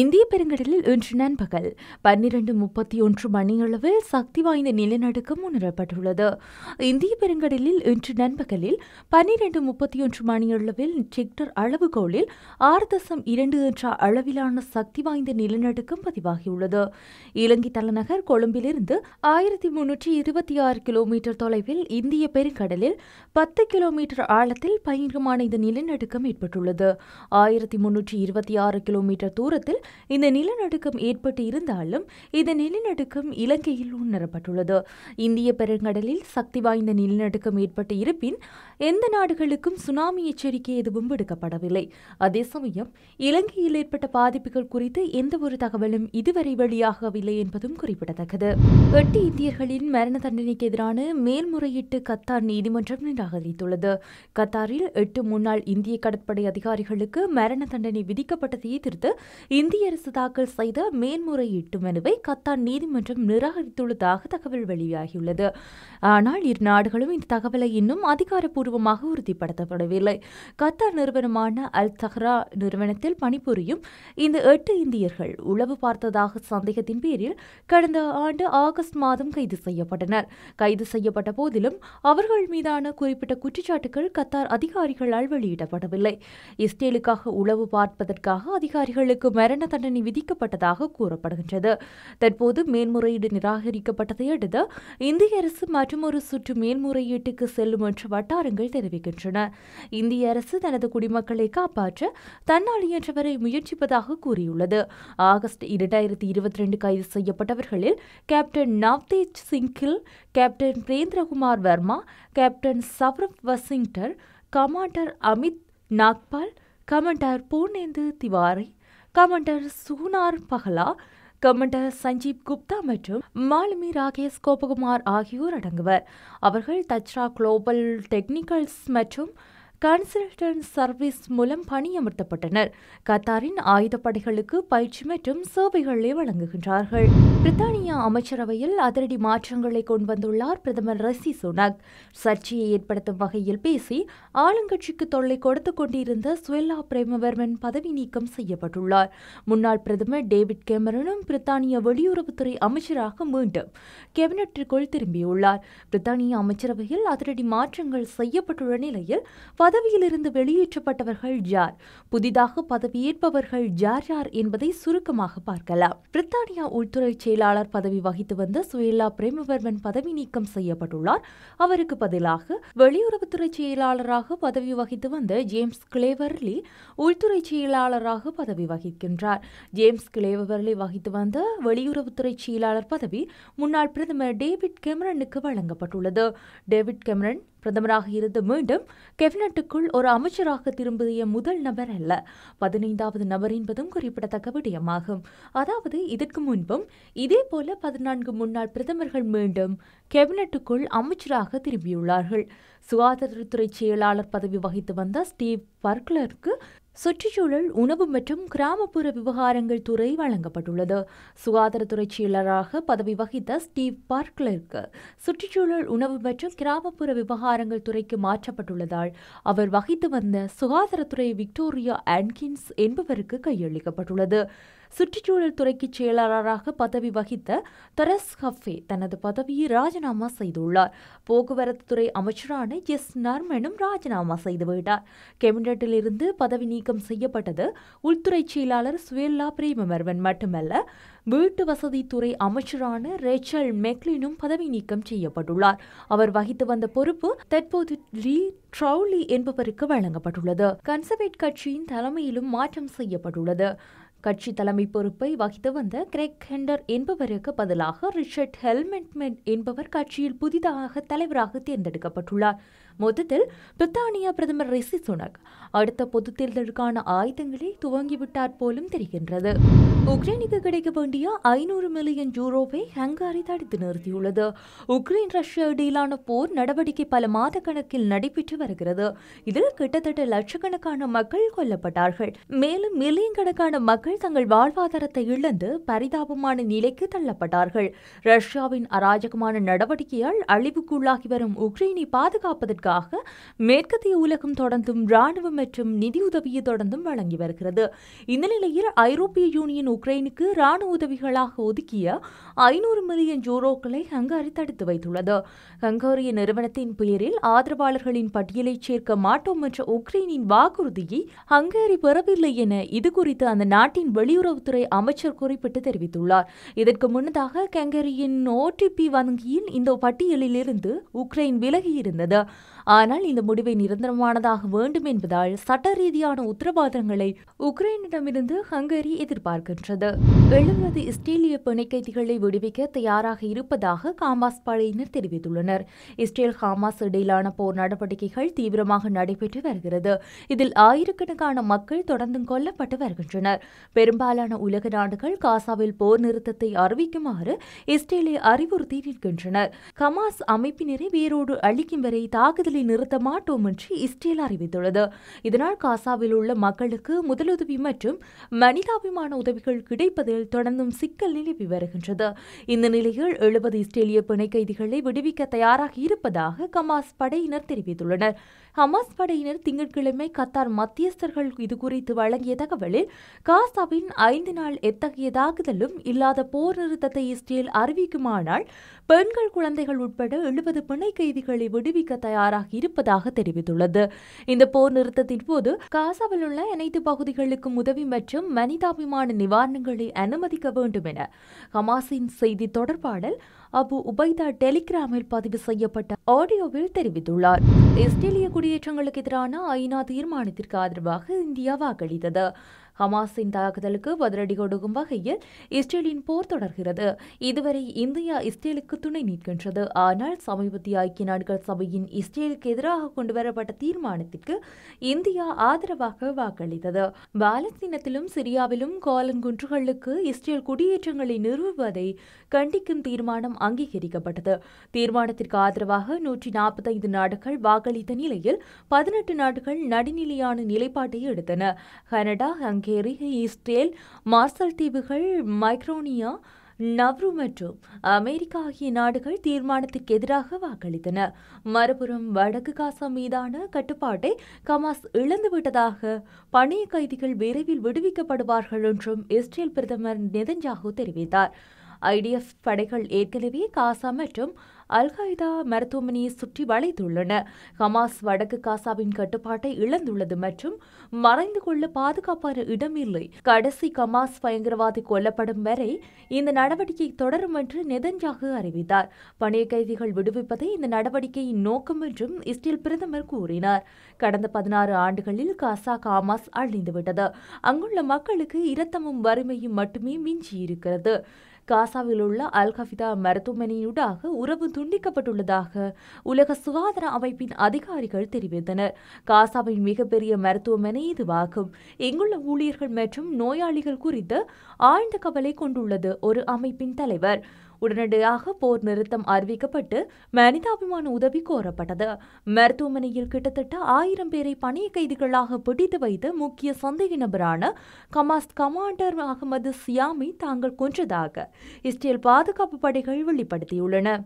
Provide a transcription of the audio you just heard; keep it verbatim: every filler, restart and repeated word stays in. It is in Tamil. இந்திய பெருங்கடலில் இன்று நண்பகல் பன்னிரண்டு முப்பத்தி ஒன்று மணியளவில் சக்தி வாய்ந்த நிலநடுக்கம் உணரப்பட்டுள்ளது. இந்திய பெருங்கடலில் இன்று நண்பகலில் பன்னிரண்டு முப்பத்தி ஒன்று மணியளவில் ரிக்டர் அளவுகோலில் ஆறு தசம் இரண்டு என்ற அளவிலான சக்தி வாய்ந்த நிலநடுக்கம் பதிவாகியுள்ளது. இலங்கை தலைநகர் கொழும்பிலிருந்து ஆயிரத்தி முன்னூற்றி இருபத்தி ஆறு கிலோமீட்டர் தொலைவில் இந்திய பெருங்கடலில் பத்து கிலோமீட்டர் ஆழத்தில் பயங்கரமான இந்த நிலநடுக்கம் ஏற்பட்டுள்ளது. ஆயிரத்தி முன்னூற்றி இருபத்தி ஆறு கிலோமீட்டர் தூரத்தில் இந்த நிலநடுக்கம் ஏற்பட்டு இருந்தாலும் இந்த நிலநடுக்கம் இலங்கையில் உணரப்பட்டுள்ளது. இந்திய பெருங்கடலில் சக்தி வாய்ந்த நிலநடுக்கம் ஏற்பட்டு இருப்பின் எந்த நாடுகளுக்கும் சுனாமி எச்சரிக்கை எதுவும் விடுக்கப்படவில்லை. அதே சமயம் இலங்கையில் ஏற்பட்ட பாதிப்புகள் குறித்து எந்த ஒரு தகவலும் இதுவரை வெளியாகவில்லை என்பதும் குறிப்பிடத்தக்கது. எட்டு இந்தியர்களின் மரண தண்டனைக்கு எதிரான மேல்முறையீட்டு கத்தார் நீதிமன்றம் நிராகரித்துள்ளது. கத்தாரில் எட்டு முன்னாள் இந்திய கடற்படை அதிகாரிகளுக்கு மரண தண்டனை விதிக்கப்பட்டதை எதிர்த்து இந்திய அரசு தாக்கல் செய்த மேன்முறையீட்டு மனுவை கத்தார் நீதிமன்றம் நிராகரித்துள்ளதாக தகவல் வெளியாகியுள்ளது. ஆனால் இரு நாடுகளும் இந்த தகவலை இன்னும் அதிகாரப்பூர்வமாக உறுதிப்படுத்தப்படவில்லை. கத்தார் நிறுவனமான அல் தஹ்ரா நிறுவனத்தில் பணிபுரியும் இந்த எட்டு இந்தியர்கள் உளவு பார்த்ததாக சந்தேகத்தின் பேரில் கடந்த ஆண்டு ஆகஸ்ட் மாதம் கைது செய்யப்பட்டனர். கைது செய்யப்பட்ட போதிலும் அவர்கள் மீதான குறிப்பிட்ட குற்றச்சாட்டுகள் கத்தார் அதிகாரிகளால் வெளியிடப்படவில்லை. இஸ்ரேலுக்காக உளவு பார்ப்பதற்காக அதிகாரிகளுக்கு மரண தண்டனை விதிக்கப்பட்டதாக கூறப்படுகின்றது. தற்போது மேன்முறையீடு நிராகரிக்கப்பட்டதை அடுத்து இந்திய அரசு மற்றொரு சுற்று மேன்முறையீட்டுக்கு செல்லும் என்று வட்டாரங்கள் தெரிவிக்கின்றன. இந்திய அரசு தனது குடிமக்களை காப்பாற்ற தன்னால் இயன்றவரை முயற்சிப்பதாக கூறியுள்ளது. ஆகஸ்ட் இரண்டாயிரத்தி இருபத்தி இரண்டு கைது செய்யப்பட்டவர்களில் captain Navtej Singh Gill, captain Birendra Kumar Verma, captain Saurabh Vashisht, commander Amit Nagpal, commander Purnendu Tiwari, commander சுனார் பஹலா, கமாண்டர் சஞ்சீப் குப்தா மற்றும் மாலுமி ராகேஷ் கோபகுமார் ஆகியோர் அடங்குவர். அவர்கள் தச்ரா குளோபல் டெக்னிக்கல்ஸ் மற்றும் கன்சல்டன்ட் சர்வீஸ் மூலம் பணியமர்த்தப்பட்டனர். கத்தாரின் ஆயுதப்படைகளுக்கு பயிற்சி மற்றும் சேவைகளை வழங்குகின்றார்கள். பிரித்தானிய அமைச்சரவையில் அதிரடி மாற்றங்களை கொண்டு வந்துள்ளார் பிரதமர் ரிஷி சுனாக். சர்ச்சையை ஏற்படுத்தும் வகையில் பேசி ஆளுங்கட்சிக்கு தொல்லை கொடுத்து கொண்டிருந்த சுவெல்லா பிரேமவர்மன் பதவி நீக்கம் செய்யப்பட்டுள்ளார். முன்னாள் பிரதமர் டேவிட் கேமரனும் பிரித்தானிய வெளியுறவுத்துறை அமைச்சராக மீண்டும் கேபினட்டிற்குள் திரும்பியுள்ளார். பிரித்தானிய அமைச்சரவையில் அதிரடி மாற்றங்கள் செய்யப்பட்டுள்ள நிலையில் பதவியிலிருந்து வெளியேற்றப்பட்டவர்கள் யார், புதிதாக பதவியேற்பவர்கள் யார் யார் என்பதை சுருக்கமாக பார்க்கலாம். பிரித்தானியா உள்துறை செயலாளர் பதவி வகித்து வந்த சுயலா பிரேமவர்மன் பதவி நீக்கம் செய்யப்பட்டுள்ளார். அவருக்கு பதிலாக வெளியுறவுத்துறை செயலாளராக பதவி வகித்து வந்த ஜேம்ஸ் கிளேவர்லி உள்துறை செயலாளராக பதவி வகிக்கின்றார். ஜேம்ஸ் கிளேவர்லி வகித்து வந்த வெளியுறவுத்துறை செயலாளர் பதவி முன்னாள் பிரதமர் டேவிட் கேமரனுக்கு வழங்கப்பட்டுள்ளது. டேவிட் கேமரன் பிரதமராக இருந்து மீண்டும் கேபினட்டுக்குள் ஒரு அமைச்சராக திரும்பிய முதல் நபர் அல்ல, பதினைந்தாவது நபர் என்பதும் குறிப்பிடத்தக்க விடயமாகும். அதாவது இதற்கு முன்பும் இதேபோல பதினான்கு முன்னாள் பிரதமர்கள் மீண்டும் கேபினட்டுக்குள் அமைச்சராக திரும்பியுள்ளார்கள். சுகாதாரத்துறை செயலாளர் பதவி வகித்து வந்த ஸ்டீவ் பர்க்லருக்கு சுற்றுச்சூழல், உணவு மற்றும் கிராமப்புற விவகாரங்கள் துறை வழங்கப்பட்டுள்ளது. சுகாதாரத்துறை செயலராக பதவி வகித்த ஸ்டீவ் பார்க்லருக்கு சுற்றுச்சூழல், உணவு மற்றும் கிராமப்புற விவகாரங்கள் துறைக்கு மாற்றப்பட்டுள்ளதால் அவர் வகித்து வந்த சுகாதாரத்துறை விக்டோரியா ஆட்கின்ஸ் என்பவருக்கு கையளிக்கப்பட்டுள்ளது. சுற்றுச்சூழல் துறைக்கு செயலாளராக பதவி வகித்த தெரஸ் கஃபே தனது பதவியை ராஜினாமா செய்துள்ளார். போக்குவரத்து துறை அமைச்சரான எஸ் நர்மனும் ராஜினாமா செய்துவிட்டார். கேபினட்டில் இருந்து பதவி நீக்கம் செய்யப்பட்டது உள்துறை செயலாளர் சுவெல்லா பிரேமவர்மன் மட்டுமல்ல, வீட்டு வசதித்துறை அமைச்சரான ரேச்சல் மெக்லினும் பதவி நீக்கம் செய்யப்பட்டுள்ளார். அவர் வகித்து வந்த பொறுப்பு தற்போது லீ ட்ரௌலி என்பவருக்கு வழங்கப்பட்டுள்ளது. கன்சர்வேட் கட்சியின் தலைமையிலும் மாற்றம் செய்யப்பட்டுள்ளது. கட்சி தலைமை பொறுப்பை வகித்து வந்த கிரெக் ஹெண்டர் என்பவருக்கு பதிலாக ரிச்சர்ட் ஹெல்மெட்மென் என்பவர் கட்சியில் புதிதாக தலைவராக தேர்ந்தெடுக்கப்பட்டுள்ளார். மொத்தத்தில் பிரித்தானிய பிரதமர் ரிஷி சுனக் அடுத்த பொதுத் தேர்தலுக்கான ஆயுதங்களை துவங்கிவிட்டார் போலும் தெரிகின்றது. உக்ரைனுக்கு கிடைக்க வேண்டிய ஐநூறு மில்லியன் யூரோவை ஹங்காரி தடுத்து நிறுத்தியுள்ளது. உக்ரைன் ரஷ்யா இடையிலான போர் நடவடிக்கை பல மாத கணக்கில் நடைபெற்று வருகிறது. இதில் கிட்டத்தட்ட லட்சக்கணக்கான மக்கள் கொல்லப்பட்டார்கள். மேலும் மில்லியன் கணக்கான மக்கள் அவர்கள் தங்கள் வாழ்வாதாரத்தை இழந்து பரிதாபமான நிலைக்கு தள்ளப்பட்டார்கள். ரஷ்யாவின் அராஜகமான நடவடிக்கையால் அழிவுக்குள்ளாகி வரும் உக்ரைனை பாதுகாப்பதற்காக மேற்கத்திய உலகம் தொடர்ந்தும் இராணுவம் மற்றும் நிதியுதவியை தொடர்ந்தும் வழங்கி வருகிறது. இந்த நிலையில் ஐரோப்பிய யூனியன் உக்ரைனுக்கு இராணுவ உதவிகளாக ஒதுக்கிய ஐநூறு மில்லியன் யூரோக்களை ஹங்கரி தடுத்து வைத்துள்ளது. ஹங்கேரிய நிறுவனத்தின் பெயரில் ஆதரவாளர்களின் பட்டியலை சேர்க்க மாட்டோம் என்ற உக்ரைனின் வாக்குறுதியை ஹங்கேரி பெறவில்லை என இது குறித்து அந்த நாட்டின் வெளியுறவுத்துறை அமைச்சர் குறிப்பிட்டு தெரிவித்துள்ளார். இதற்கு முன்னதாக ஹங்கேரியின் ஓடிபி வங்கியின் இந்த பட்டியலில் இருந்து உக்ரைன் விலகியிருந்தது. ஆனால் இந்த முடிவை நிரந்தரமானதாக வேண்டும் என்பதால் சட்ட ரீதியான உத்தரவாதங்களை உக்ரைனிடமிருந்து ஹங்கேரி எதிர்பார்க்கின்றது. எழுபது இஸ்ரேலிய பிணை கைதிகளை விடுவிக்க தயாராக இருப்பதாக ஹமாஸ் படையினர் தெரிவித்துள்ளனர். இஸ்ரேல் ஹமாஸ் இடையிலான போர் நடவடிக்கைகள் தீவிரமாக நடைபெற்று வருகிறது. இதில் ஆயிரக்கணக்கான மக்கள் தொடர்ந்தும் கொல்லப்பட்டு வருகின்றனர். பெரும்பாலான உலக நாடுகள் காசாவில் போர் நிறுத்தத்தை அறிவிக்குமாறு இஸ்ரேலை அறிவுறுத்தி நிற்கின்றனர். ஹமாஸ் அமைப்பினரை வேரோடு அழிக்கும் வரை தாக்குதலை நிறுத்த மாட்டோம் என்று இஸ்ரேல் அறிவித்துள்ளது. இதனால் காசாவில் உள்ள மக்களுக்கு முதலுதவி மற்றும் மனிதாபிமான உதவிகள் கிடைப்பதில் தொடர்ந்தும் சிக்கல் நிலவி வருகின்றது. இந்த நிலையில் எழுபது இஸ்ரேலிய பிணை கைதிகளை விடுவிக்க தயாராக இருப்பதாக ஹமாஸ் படையினர் தெரிவித்துள்ளனர். ஹமாஸ் படையினர் திங்கட்கிழமை கத்தார் மத்தியஸ்தர்கள் இதுகுறித்து வழங்கிய தகவலில் காசாவின் ஐந்து நாள் எத்தகைய தாக்குதலும் இல்லாத போர் நிறுத்தத்தை இஸ்ரேல் அறிவிக்குமானால் பெண்கள் குழந்தைகள் உட்பட எழுபது பிணை கைதிகளை விடுவிக்க தயாராக இருப்பதாக தெரிவித்துள்ளது. இந்த போர் நிறுத்தத்தின் போது காசாவில் உள்ள அனைத்து பகுதிகளுக்கும் உதவி மற்றும் மனிதாபிமான நிவாரணங்களை அனுமதிக்க வேண்டும் என ஹமாஸின் செய்தி தொடர்பாளர் அபு உபைதா டெலிகிராமில் பதிவு செய்யப்பட்ட ஆடியோவில் தெரிவித்துள்ளார். இஸ்ரேலிய குடியேற்றங்களுக்கு எதிரான ஐநா தீர்மானத்திற்கு ஆதரவாக இந்தியா வாக்களித்தது. ஹமாஸின் தாக்குதலுக்கு பதிலடி கொடுக்கும் வகையில் இஸ்ரேலின் போர் தொடர்கிறது. இதுவரை இந்தியா இஸ்ரேலுக்கு துணை நிற்கின்றது. ஆனால் சமீபத்திய ஐக்கிய நாடுகள் சபையின் இஸ்ரேலுக்கு எதிராக கொண்டுவரப்பட்ட தீர்மானத்திற்கு இந்தியா ஆதரவாக வாக்களித்தது. பாலஸ்தீனத்திலும் சிரியாவிலும் கோலன் குன்றுகளுக்கு இஸ்ரேல் குடியேற்றங்களை நிறுவுவதை கண்டிக்கும் தீர்மானம் அங்கீகரிக்கப்பட்டது. தீர்மானத்திற்கு ஆதரவாக நூற்றி நாற்பத்தைந்து நாடுகள் வாக்களித்த நிலையில் பதினெட்டு நாடுகள் நடுநிலையான நிலைப்பாட்டை எடுத்தன. கனடா, ஹங்கேரி, இஸ்ரேல், மார்சல் தீவுகள், மைக்ரோனியா, நவ்ரு மற்றும் அமெரிக்கா ஆகிய நாடுகள் தீர்மானத்திற்கு எதிராக வாக்களித்தன. மறுபுறம் வடக்கு காசா மீதான கட்டுப்பாட்டை ஹமாஸ் இழந்துவிட்டதாக பணைய கைதிகள் விரைவில் விடுவிக்கப்படுவார்கள் என்றும் இஸ்ரேல் பிரதமர் நெதன்யாகு தெரிவித்தார். ஐடிஎஃப் படைகள் ஏற்கனவே காசா மற்றும் அல்காய்தா மருத்துவமனையை சுற்றி வளைத்துள்ளன. ஹமாஸ் வடக்கு காசாவின் கட்டுப்பாட்டை இழந்துள்ளது மற்றும் மறைந்து கொள்ள பாதுகாப்பான இடமில்லை. கடைசி ஹமாஸ் பயங்கரவாதி கொல்லப்படும் வரை இந்த நடவடிக்கை தொடரும் என்று நெதன்யாகு அறிவித்தார். பணைய கைதிகள் விடுவிப்பதே இந்த நடவடிக்கையின் நோக்கம் என்றும் இஸ்ரேல் பிரதமர் கூறினார். கடந்த பதினாறு ஆண்டுகளில் காசா ஹமாஸ் அழிந்துவிட்டது. அங்குள்ள மக்களுக்கு இரத்தமும் வறுமையும் மட்டுமே மிஞ்சியிருக்கிறது. காசாவில் உள்ள அல்காஃபிதா மருத்துவமனையூடாக உறவு துண்டிக்கப்பட்டுள்ளதாக உலக சுகாதார அமைப்பின் அதிகாரிகள் தெரிவித்தனர். காசாவின் மிகப்பெரிய மருத்துவமனை இதுவாகும். இங்குள்ள ஊழியர்கள் மற்றும் நோயாளிகள் குறித்து ஆழ்ந்த கவலை கொண்டுள்ளது ஒரு அமைப்பின் தலைவர். உடனடியாக போர் நிறுத்தம் அறிவிக்கப்பட்டு மனிதாபிமான உதவி கோரப்பட்டது. மருத்துவமனையில் கிட்டத்தட்ட ஆயிரம் பேரை பணிய கைதிகளாக பிடித்து வைத்து முக்கிய சந்தேக நபரான ஹமாஸ் கமாண்டர் அகமது சியாமி தாங்கள் கொன்றதாக இஸ்ரேல் பாதுகாப்பு படைகள் வெளிப்படுத்தியுள்ளன.